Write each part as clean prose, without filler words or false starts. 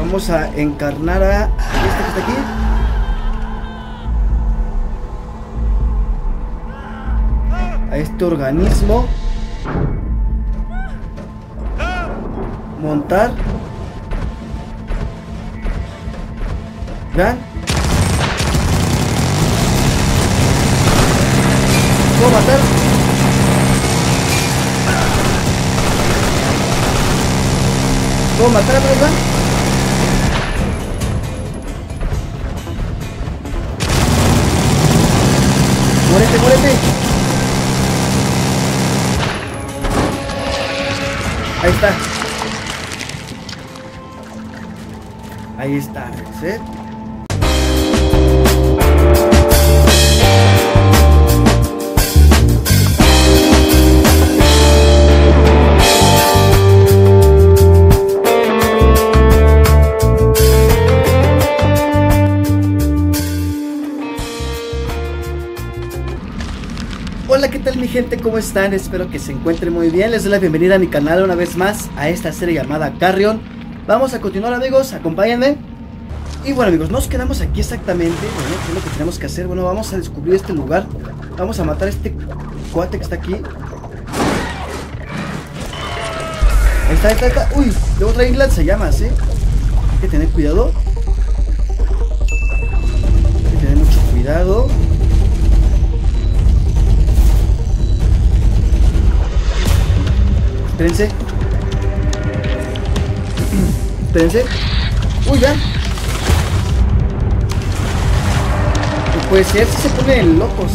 Vamos a encarnar a este que está aquí. A este organismo. Montar. ¿Vean? ¿Puedo matar? ¿Puedo matar a verdad? ¡Muérete, muérete! Ahí está. Ahí está, ¿eh? Hola, ¿qué tal mi gente? ¿Cómo están? Espero que se encuentren muy bien. Les doy la bienvenida a mi canal una vez más, a esta serie llamada Carrion. Vamos a continuar, amigos, acompáñenme. Y bueno, amigos, nos quedamos aquí exactamente. Bueno, ¿qué es lo que tenemos que hacer? Bueno, vamos a descubrir este lugar. Vamos a matar a este cuate que está aquí. Ahí está, ahí está, ahí está. Uy, luego trae lanza llamas, ¿eh? Hay que tener cuidado. Hay que tener mucho cuidado. Espérense. Espérense. Uy, vean. No puede ser, si se ponen locos,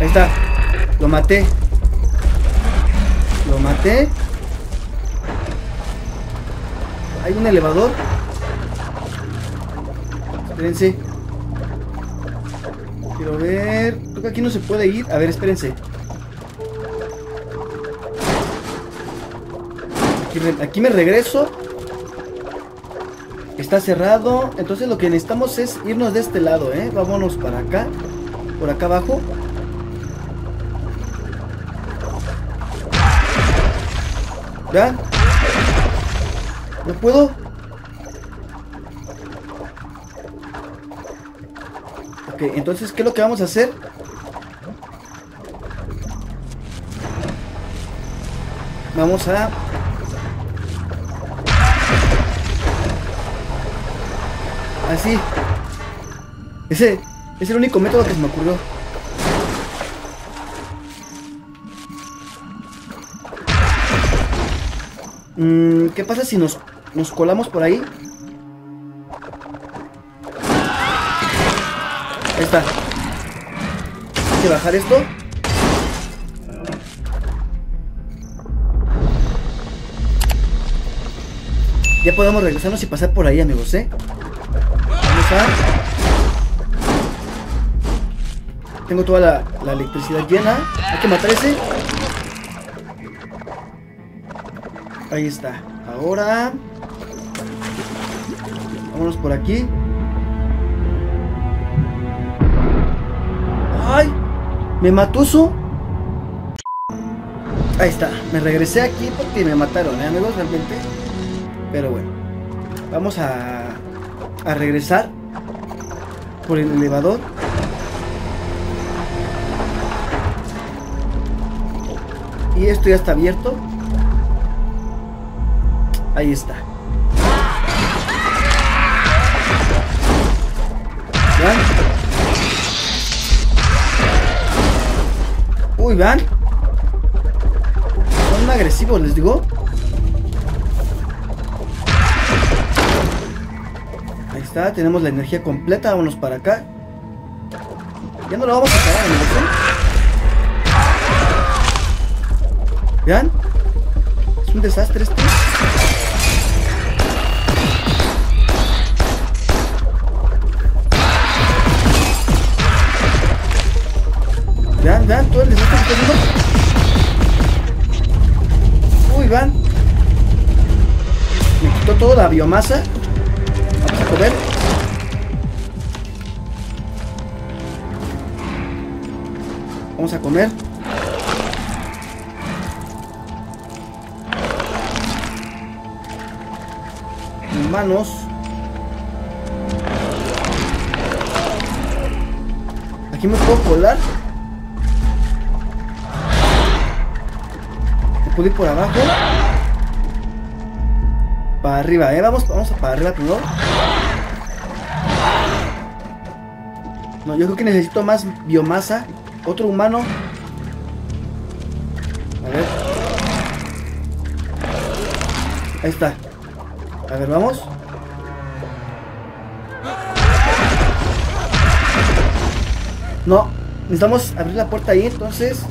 Ahí está. Lo maté. Lo maté. Hay un elevador. Espérense. Quiero ver. Creo que aquí no se puede ir. A ver, espérense. Aquí me regreso. Está cerrado. Entonces lo que necesitamos es irnos de este lado, Vámonos para acá. Por acá abajo. ¿Ya? ¿No puedo? Ok, entonces, ¿qué es lo que vamos a hacer? Vamos a... Así. Ese es el único método que se me ocurrió. ¿Qué pasa si nos colamos por ahí? Ahí está. Hay que bajar esto. Ya podemos regresarnos y pasar por ahí, amigos, Tengo toda la electricidad llena. Hay que matar ese. Ahí está. Ahora vámonos por aquí. ¡Ay! ¿Me mató eso? Ahí está. Me regresé aquí porque me mataron, amigos, realmente. Pero bueno, vamos a regresar por el elevador. Y esto ya está abierto. Ahí está. ¿Vean? Uy, vean. Son agresivos, les digo. Está, tenemos la energía completa, vámonos para acá. Ya no la vamos a parar, amigos. ¿Vean? Es un desastre este. ¿Vean? ¿Vean? Todo el desastre que tenemos. Uy, vean. Me quitó toda la biomasa. Vamos a comer. Vamos a comer. manos. Aquí me puedo colar. Me puedo ir por abajo. Para arriba, vamos para arriba primero. No, yo creo que necesito más biomasa. Otro humano. A ver. Ahí está. A ver, vamos. No, necesitamos abrir la puerta ahí, entonces.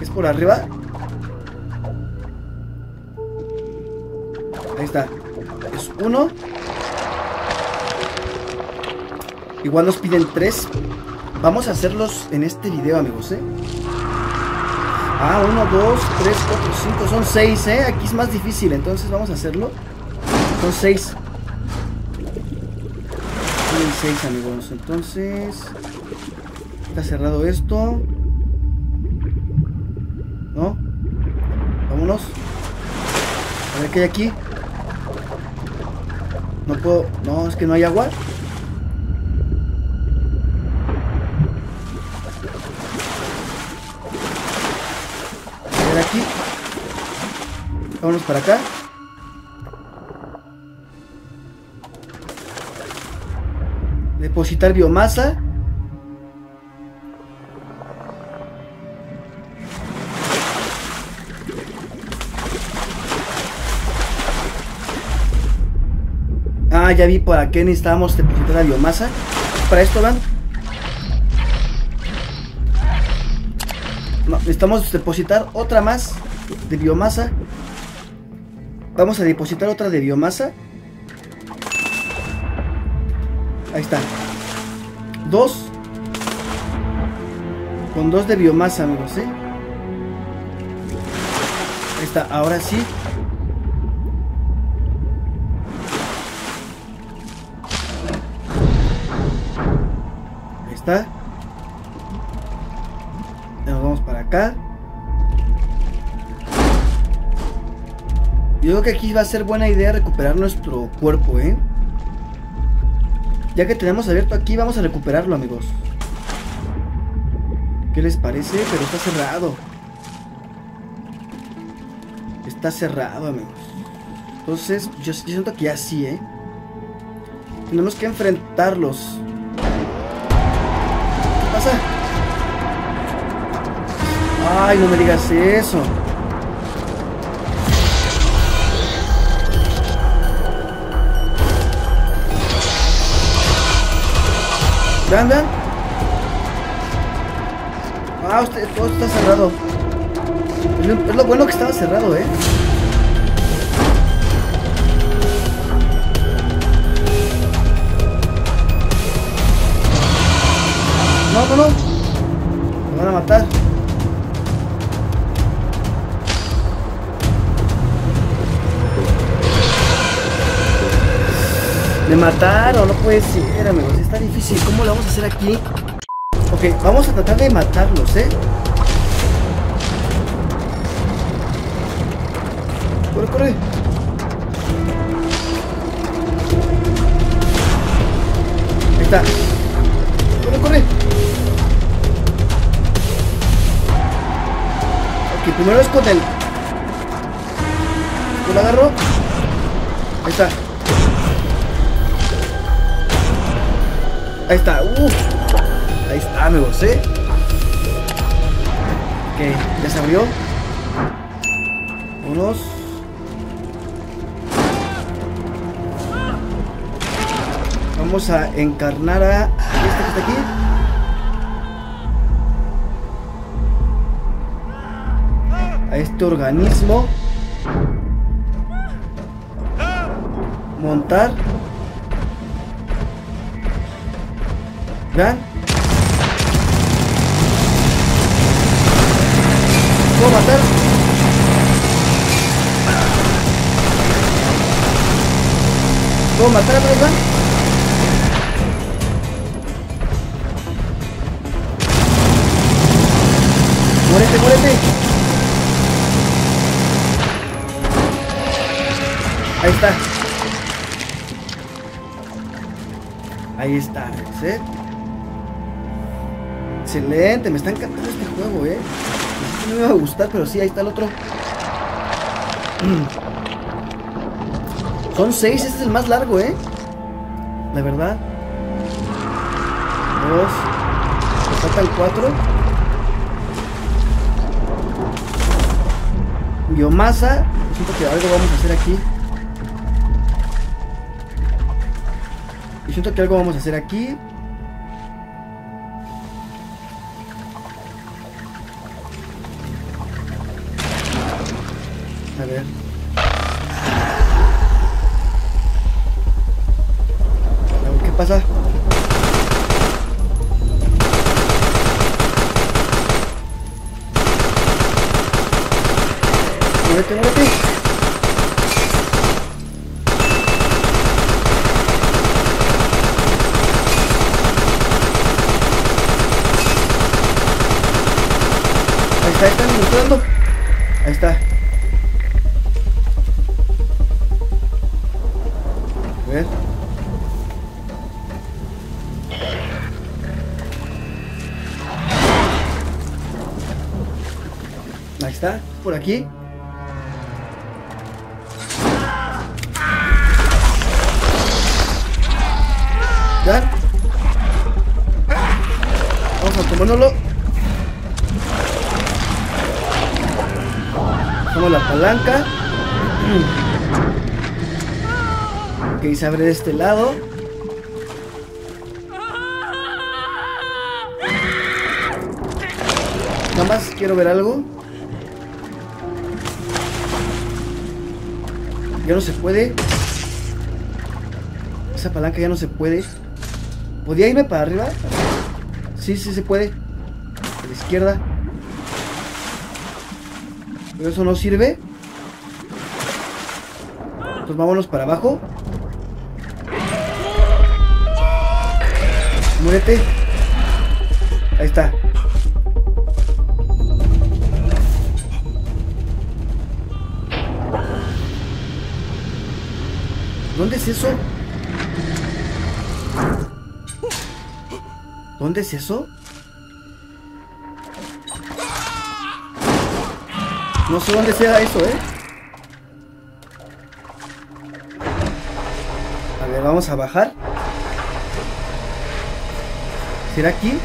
Es por arriba. Ahí está. Es uno. Igual nos piden 3. Vamos a hacerlos en este video, amigos, ¿eh? Ah, 1, 2, 3, 4, 5. Son 6, ¿eh? Aquí es más difícil, entonces vamos a hacerlo. Son 6. Son 6, amigos. Entonces... está cerrado esto. ¿No? Vámonos. A ver qué hay aquí. No puedo... no, es que no hay agua. Aquí. Vámonos para acá. Depositar biomasa. Ah, ya vi para qué necesitábamos depositar la biomasa. Para esto van. No, necesitamos depositar otra más de biomasa. Vamos a depositar otra de biomasa. Ahí está. 2. Con 2 de biomasa, amigos, ¿eh? Ahí está, ahora sí. Ahí está. Acá. Yo creo que aquí va a ser buena idea recuperar nuestro cuerpo, ¿eh? Ya que tenemos abierto aquí, vamos a recuperarlo, amigos. ¿Qué les parece? Pero está cerrado. Está cerrado, amigos. Entonces, yo siento que ya sí, ¿eh? Tenemos que enfrentarlos. ¿Qué pasa? Ay, no me digas eso. ¿Andan? Ah, usted, todo está cerrado. Es lo bueno que estaba cerrado, ¿eh? No, no, no. Me van a matar. Me mataron, no puede ser, amigos. Está difícil. ¿Cómo lo vamos a hacer aquí? Ok, vamos a tratar de matarlos, ¿eh? Corre, corre. Ahí está. Corre, corre. Ok, primero es con él. Yo lo agarro. Ahí está. Ahí está, ahí está, amigos, ¿eh? Ok, ya se abrió. Unos. Vamos a encarnar a... ¿este que está aquí? A este organismo. Montar. ¿Vean? ¿Puedo matar? ¿Puedo matar a Vean? ¡Muérete, muérete! está. Ahí está, ¿eh? Excelente, me está encantando este juego, ¿eh? No me va a gustar, pero sí, ahí está el otro. Son 6, este es el más largo, ¿eh? La verdad. 2. Me faltan 4. Biomasa. Siento que algo vamos a hacer aquí. A ver. ¿Qué pasa? Muérete, muérete. Ahí está, están entrando. Ahí está. A ver. Ahí está, por aquí. Ya. Vamos a tomárnoslo. La palanca. Ok, se abre de este lado. Nada más quiero ver algo. Ya no se puede. Esa palanca ya no se puede. ¿Podía irme para arriba? Sí, sí se puede. A la izquierda. Pero eso no sirve. Entonces vámonos para abajo. Muérete. Ahí está. ¿Dónde es eso? ¿Dónde es eso? No sé dónde sea eso, ¿eh? A ver, vamos a bajar. ¿Será aquí?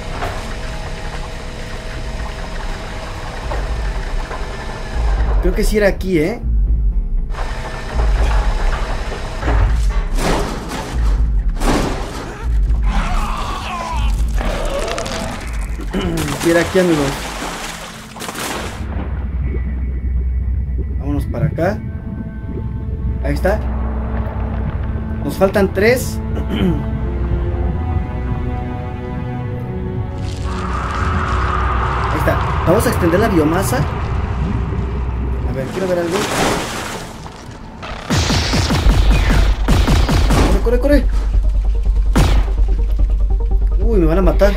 Creo que sí era aquí, ¿eh? Sí era aquí, amigos. Para acá. Ahí está. Nos faltan 3. Ahí está. Vamos a extender la biomasa. A ver, quiero ver algo. Corre, corre, corre. Uy, me van a matar.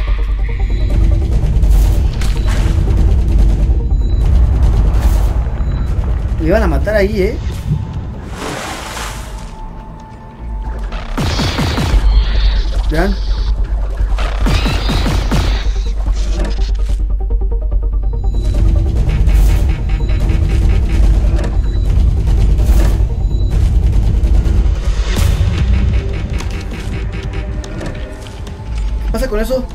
Me iban a matar ahí, ¿eh? Vean. ¿Qué pasa con eso?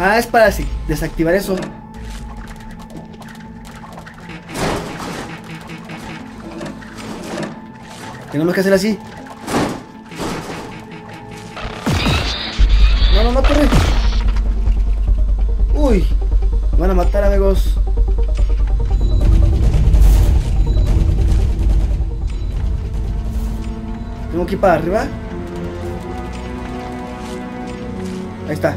Ah, es para desactivar eso. Tenemos que hacer así. No, no, no, corre. Uy, me van a matar, amigos. Tengo que ir para arriba. Ahí está.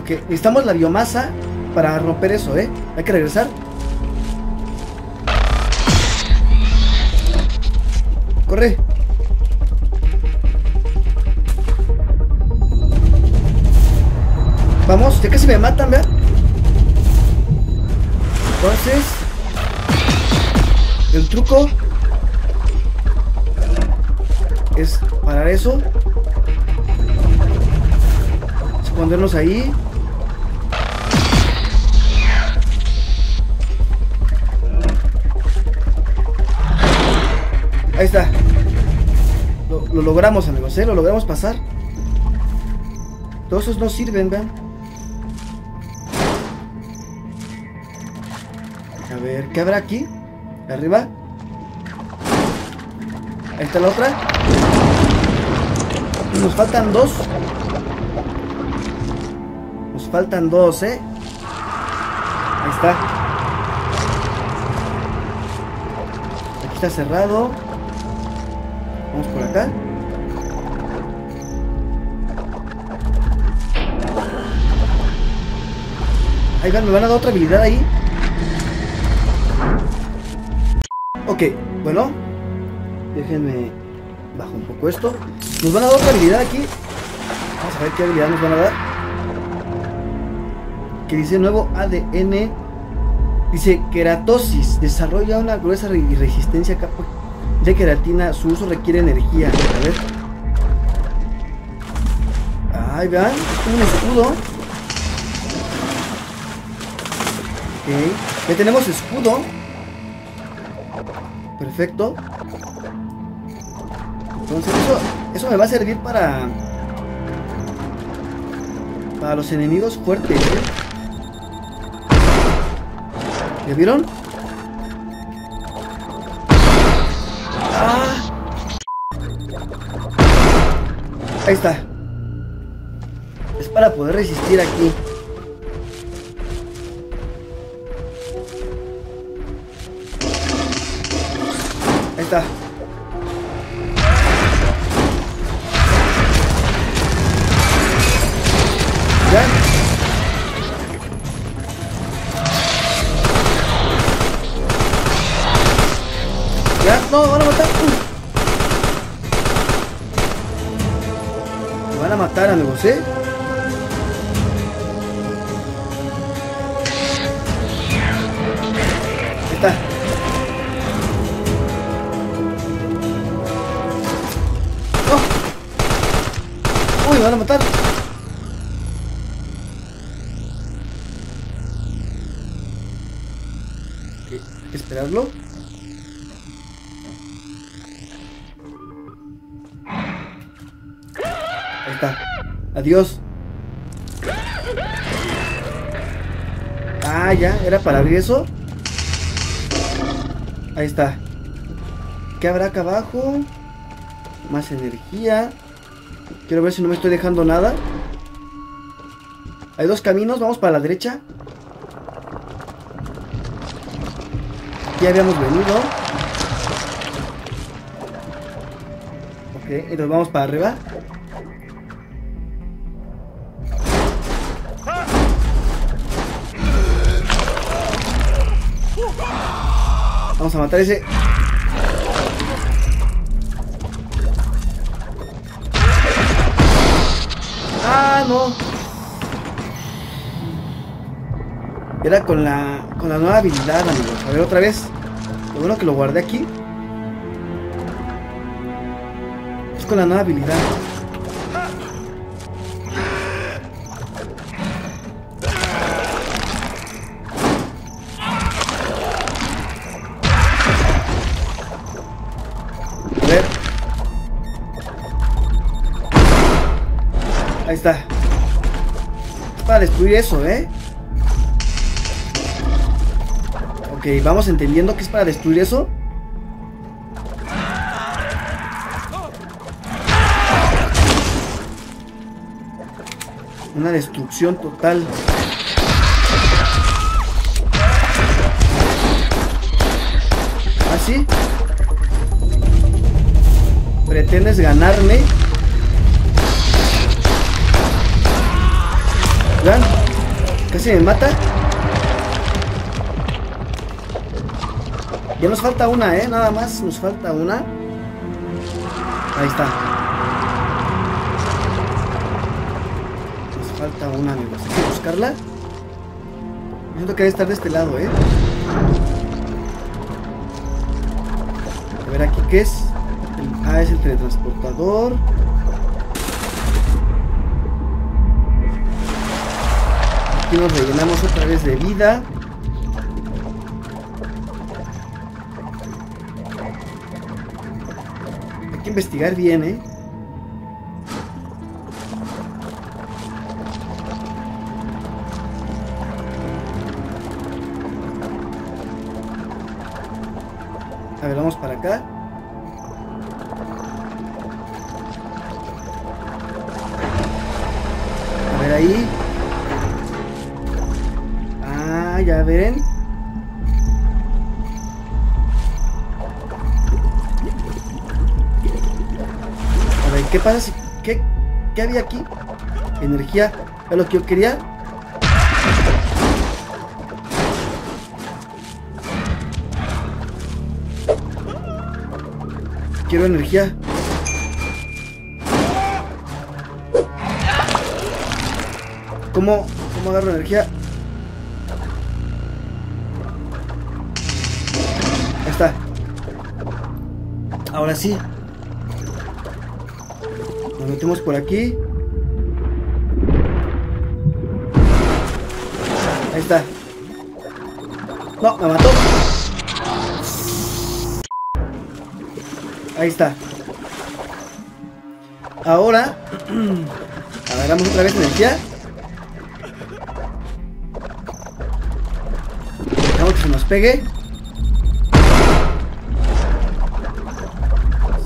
Okay. Necesitamos la biomasa para romper eso, ¿eh? Hay que regresar. Corre. Vamos, ya casi me matan, ¿verdad? Entonces, el truco es parar eso, escondernos ahí. Ahí está. Lo logramos, amigos, ¿eh? Lo logramos pasar. Todos esos no sirven, vean. A ver, ¿qué habrá aquí? Arriba. Ahí está la otra. Nos faltan dos. Nos faltan dos, ¿eh? Ahí está. Aquí está cerrado. Vamos por acá. Ahí van, me van a dar otra habilidad ahí. Ok, bueno. Déjenme bajo un poco esto. Nos van a dar otra habilidad aquí. Vamos a ver qué habilidad nos van a dar. Que dice nuevo ADN. Dice queratosis. Desarrolla una gruesa resistencia capa de queratina, su uso requiere energía. A ver. Ahí vean, es un escudo. Ok, ya tenemos escudo. Perfecto. Entonces eso me va a servir para los enemigos fuertes, ¿eh? ¿Ya vieron? Ahí está. Es para poder resistir aquí. Ahí está. ¿Ya? ¿Ya? No, van a matar. Van a matar, amigos, ¿eh? Ahí está. ¡Oh! ¡Uy, me van a matar! Okay, hay que esperarlo. Adiós. Ah, ya, era para abrir eso. Ahí está. ¿Qué habrá acá abajo? Más energía. Quiero ver si no me estoy dejando nada. Hay dos caminos, vamos para la derecha. Ya habíamos venido. Ok, entonces vamos para arriba. Vamos a matar ese. Ah, no. Era con la nueva habilidad, amigos. A ver otra vez. Lo bueno que lo guardé aquí. Es con la nueva habilidad. Ahí está. Para destruir eso, ¿eh? Ok, vamos entendiendo que es para destruir eso. Una destrucción total. ¿Así? ¿Pretendes ganarme? ¿Vean? Casi me mata. Ya nos falta una, ¿eh? Nada más nos falta una. Ahí está. Nos falta una, amigos. Hay que buscarla. Siento que debe estar de este lado, ¿eh? A ver, ¿aquí qué es? Ah, es el teletransportador. Aquí nos rellenamos otra vez de vida. Hay que investigar bien, ¿eh? A ver, vamos para acá. A ver ahí. Ah, ya ven. A ver, ¿qué pasa si... ¿Qué había aquí? Energía. ¿Era lo que yo quería? Quiero energía. ¿Cómo agarro energía? Ahí está. Ahora sí. Nos metemos por aquí. Ahí está. No, me mató. Ahí está. Ahora agarramos otra vez energía. Dejamos que se nos pegue.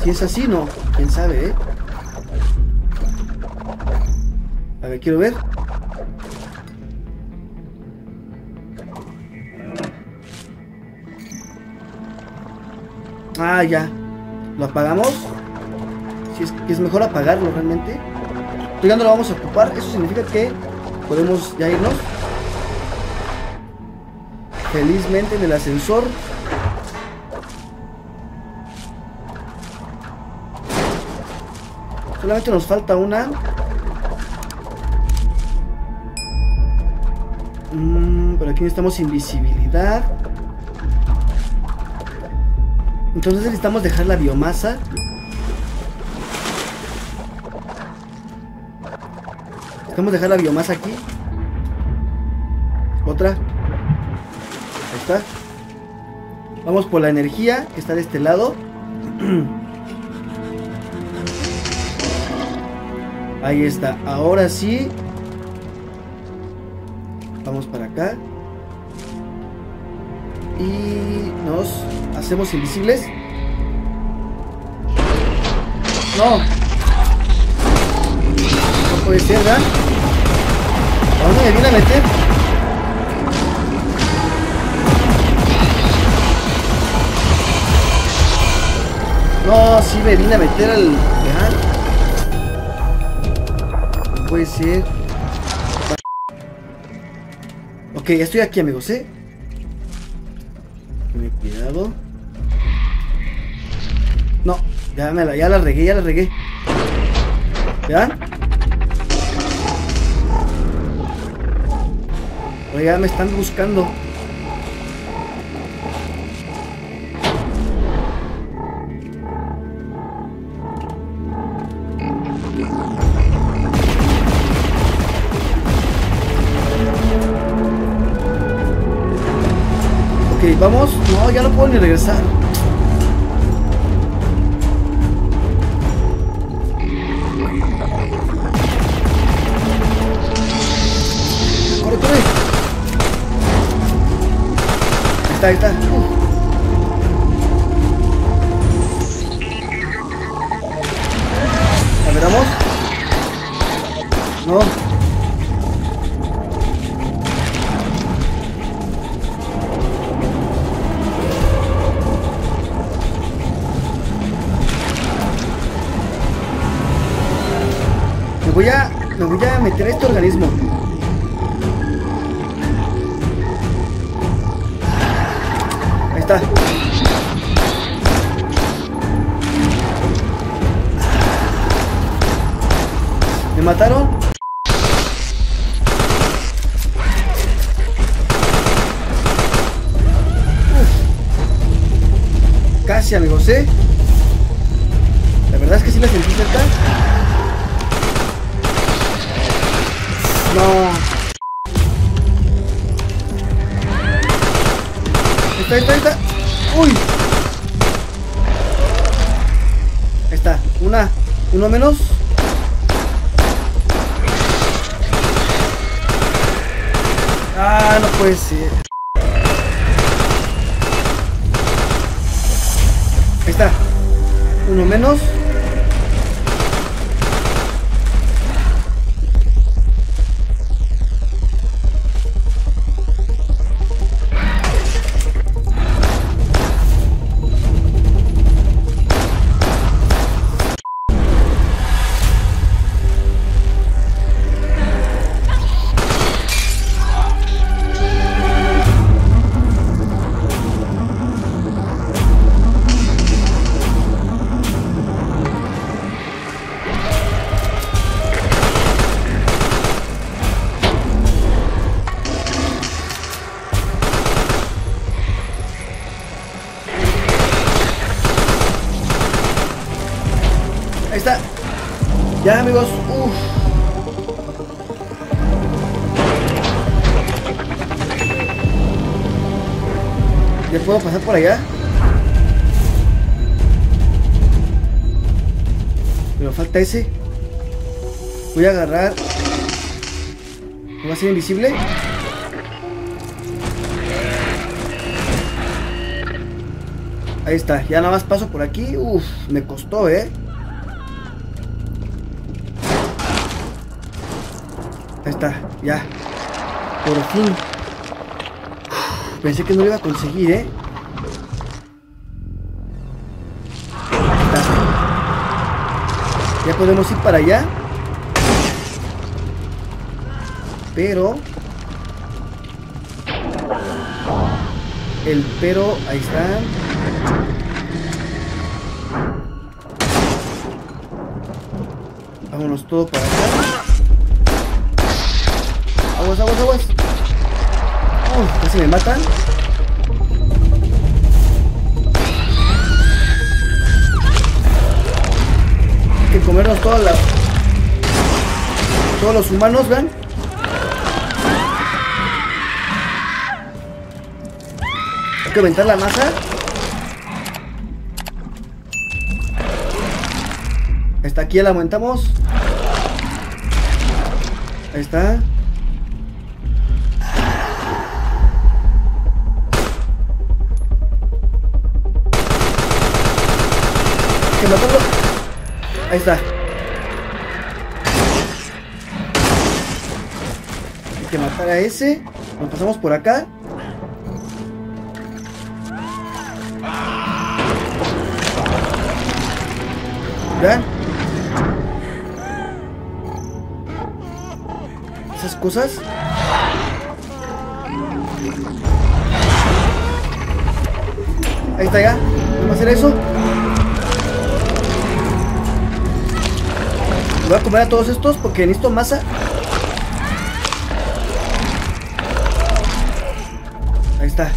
Si es así, no. Quién sabe, ¿eh? A ver, quiero ver. Ah, ya. ¿Lo apagamos? Si es que es mejor apagarlo realmente. Pero ya no lo vamos a ocupar. Eso significa que podemos ya irnos. Felizmente en el ascensor. Solamente nos falta una. Pero aquí necesitamos invisibilidad. Entonces necesitamos dejar la biomasa. Necesitamos dejar la biomasa aquí. Otra. Ahí está. Vamos por la energía que está de este lado. Ahí está. Ahora sí. Vamos para acá. Y nos hacemos invisibles. No. No puede ser, ¿verdad? ¿A dónde me viene a meter? No, sí me viene a meter al... ¿verdad? No puede ser. Ok, ya estoy aquí, amigos, ¿eh? Ten cuidado. No, ya la regué. ¿Vean? Oiga, me están buscando. Ok, vamos. No, ya no puedo ni regresar. Ahí está. A ver, vamos. No. Me voy a meter este organismo. Está. ¿Me mataron? casi, amigos, ¿eh? La verdad es que sí la sentí cerca. No. Está. ¡Uy! Está. Uno menos. Ah, no puede ser. Ahí está. Uno menos. Ahí está. Ya, amigos. Uf. ¿Ya puedo pasar por allá? Pero falta ese. Voy a agarrar. ¿Me va a ser invisible? Ahí está. Ya nada más paso por aquí. Uf, me costó, ¿eh? Ahí está, ya. Por fin. Pensé que no lo iba a conseguir, ¿eh? Ahí está. Ya podemos ir para allá. Pero... ahí está. Vámonos todo para acá. Aguas. Casi me matan. Hay que comernos todos los humanos, ¿ven? Hay que aventar la masa. Hasta aquí ya la aumentamos. Ahí está. Que matarlo. Ahí está. Hay que matar a ese. Nos pasamos por acá. ¿Ya? Esas cosas. Ahí está ya. Vamos a hacer eso. Voy a comer a todos estos porque necesito masa. Ahí está.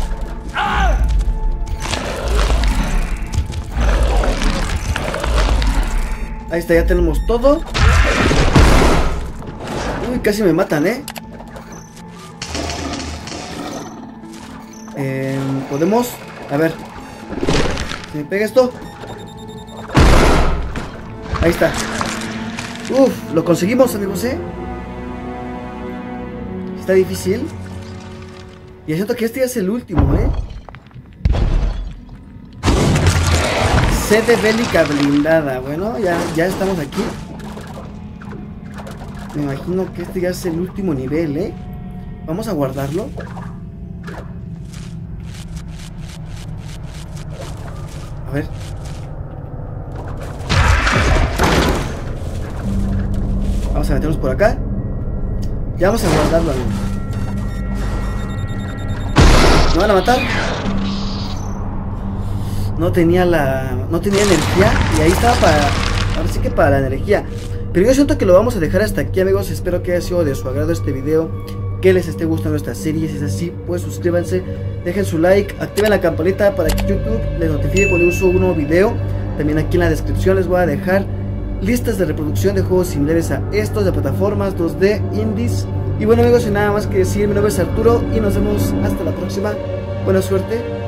Ahí está, ya tenemos todo. Uy, casi me matan, ¿eh? Podemos... A ver. Si me pega esto. Ahí está. Uf, lo conseguimos, amigos, ¿eh? Está difícil. Y siento que este ya es el último, ¿eh? Sede bélica blindada. Bueno, ya estamos aquí. Me imagino que este ya es el último nivel, ¿eh? Vamos a guardarlo. A ver. Vamos a meternos por acá. Ya vamos a guardarlo, amigos. ¿Me van a matar? No tenía energía. Y ahí estaba para... Ahora sí que para la energía. Pero yo siento que lo vamos a dejar hasta aquí, amigos. Espero que haya sido de su agrado este video. que les esté gustando esta serie. Si es así, pues suscríbanse, dejen su like, activen la campanita para que YouTube les notifique cuando yo subo un nuevo video. También aquí en la descripción les voy a dejar listas de reproducción de juegos similares a estos, de plataformas 2D, indies. Y bueno amigos, sin nada más que decir, mi nombre es Arturo y nos vemos hasta la próxima. Buena suerte.